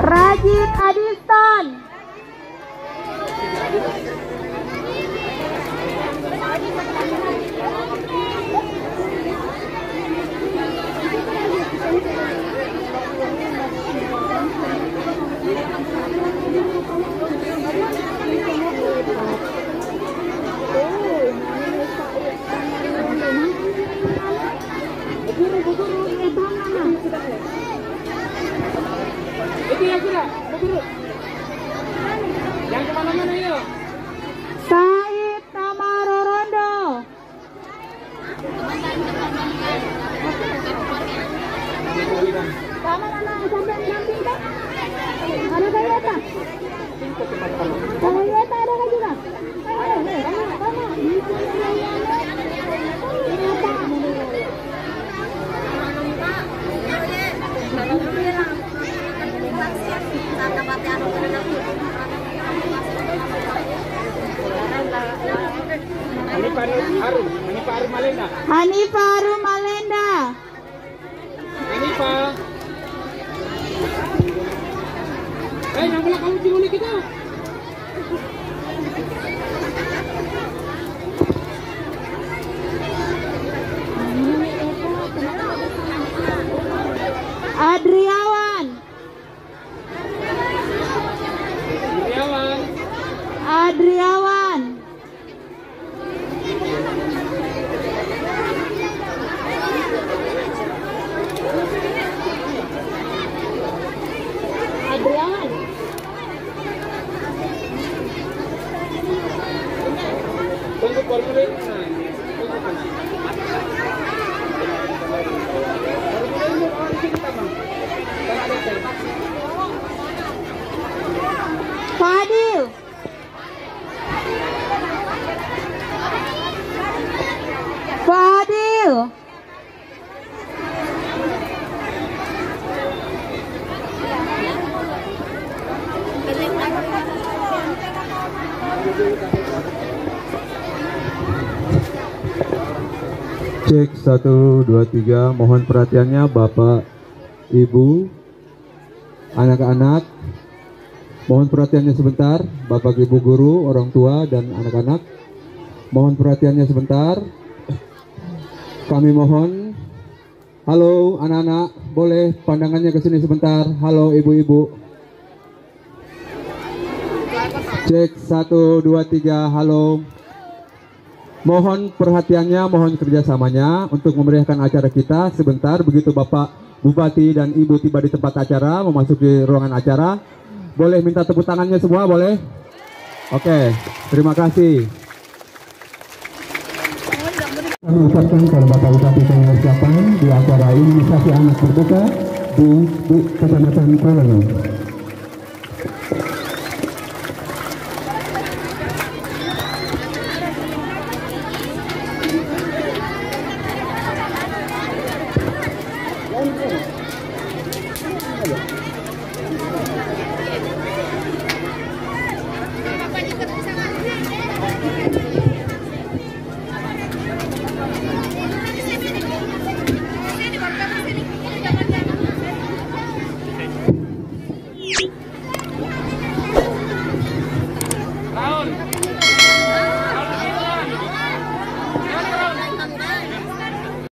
Rajin Adrian. Cek 1, 2, 3. Mohon perhatiannya Bapak, Ibu, anak-anak. Mohon perhatiannya sebentar, Bapak, Ibu, guru, orang tua, dan anak-anak. Mohon perhatiannya sebentar. Kami mohon. Halo anak-anak, boleh pandangannya ke sini sebentar. Halo ibu-ibu. Cek 1, 2, 3. Halo. Mohon perhatiannya, mohon kerjasamanya untuk memeriahkan acara kita. Sebentar, begitu Bapak Bupati dan Ibu tiba di tempat acara, memasuki ruangan acara, boleh minta tepuk tangannya semua, boleh? Oke, terima kasih. Kami ucapkan kepada Bapak Bupati pengucapan di acara imunisasi anak terbuka di Kecamatan Kolong.